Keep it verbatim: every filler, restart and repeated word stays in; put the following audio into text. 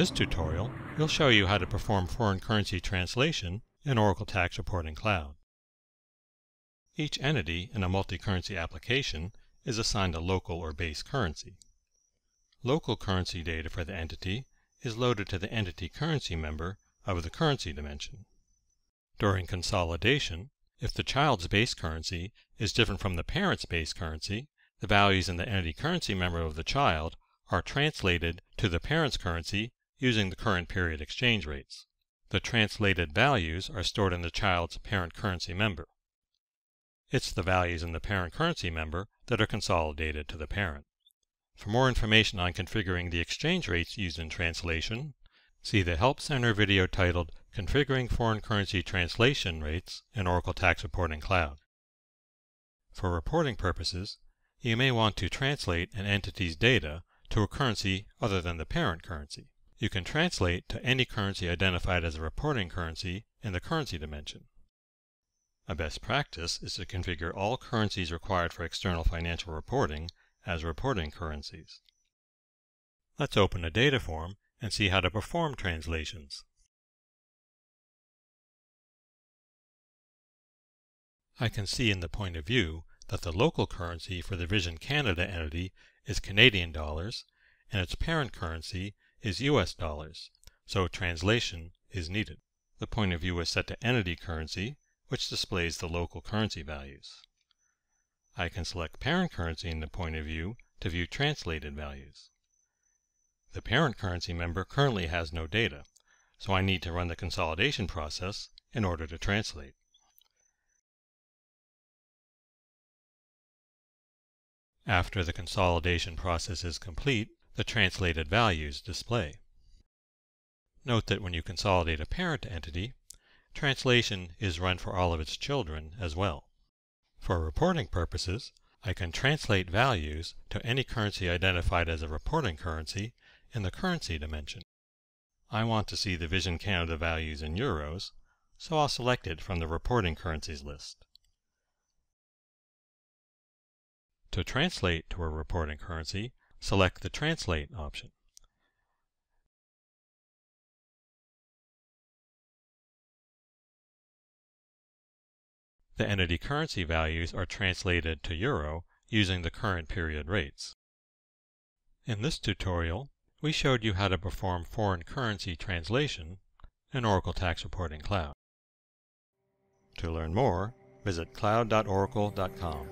this tutorial, we'll show you how to perform foreign currency translation in Oracle Tax Reporting Cloud. Each entity in a multi-currency application is assigned a local or base currency. Local currency data for the entity is loaded to the entity currency member of the currency dimension. During consolidation, if the child's base currency is different from the parent's base currency, the values in the entity currency member of the child are translated to the parent's currency using the current period exchange rates. The translated values are stored in the child's parent currency member. It's the values in the parent currency member that are consolidated to the parent. For more information on configuring the exchange rates used in translation, see the Help Center video titled Configuring Foreign Currency Translation Rates in Oracle Tax Reporting Cloud. For reporting purposes, you may want to translate an entity's data to a currency other than the parent currency. You can translate to any currency identified as a reporting currency in the currency dimension. A best practice is to configure all currencies required for external financial reporting as reporting currencies. Let's open a data form and see how to perform translations. I can see in the point of view that the local currency for the Vision Canada entity is Canadian dollars and its parent currency is U S dollars, so translation is needed. The point of view is set to entity currency, which displays the local currency values. I can select parent currency in the point of view to view translated values. The parent currency member currently has no data, so I need to run the consolidation process in order to translate. After the consolidation process is complete, the translated values display. Note that when you consolidate a parent entity, translation is run for all of its children as well. For reporting purposes, I can translate values to any currency identified as a reporting currency in the currency dimension. I want to see the Vision Canada values in euros, so I'll select it from the reporting currencies list. To translate to a reporting currency, select the Translate option. The entity currency values are translated to euro using the current period rates. In this tutorial, we showed you how to perform foreign currency translation in Oracle Tax Reporting Cloud. To learn more, visit cloud dot oracle dot com.